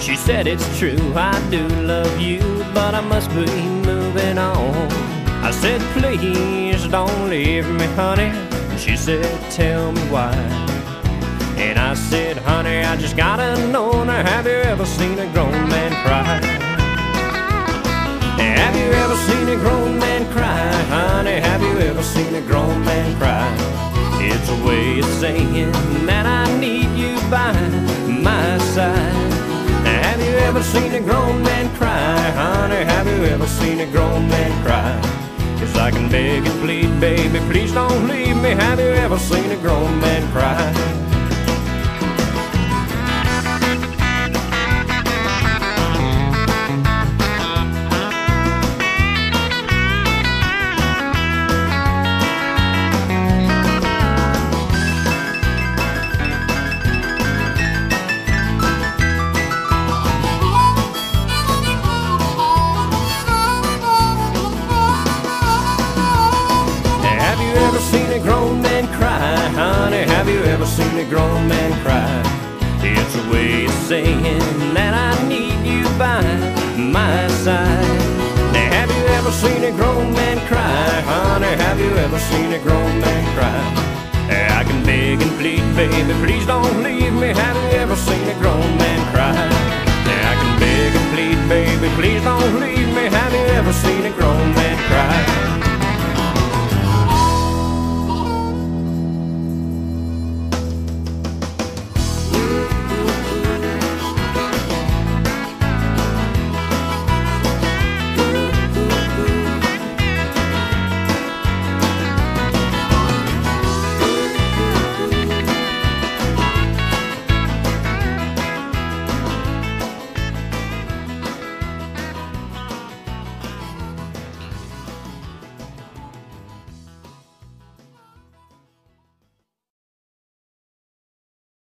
She said it's true, I do love you, but I must be moving on. I said, please don't leave me, honey. She said, tell me why. And I said, honey, I just gotta know now, have you ever seen a grown man cry? Have you ever seen a grown man cry? Honey, have you ever seen a grown man cry? It's a way of saying that I need you by my side. Have you ever seen a grown man cry? Honey, have you ever seen a grown man cry? 'Cause I can beg and plead, baby, please don't leave me. Have you ever seen a grown man cry? Seen a grown man cry. It's a way of saying that I need you by my side. Now, have you ever seen a grown man cry? Honey, have you ever seen a grown man cry? I can beg and plead, baby, please don't leave me. Have you ever seen a grown man cry? I can beg and plead, baby, please don't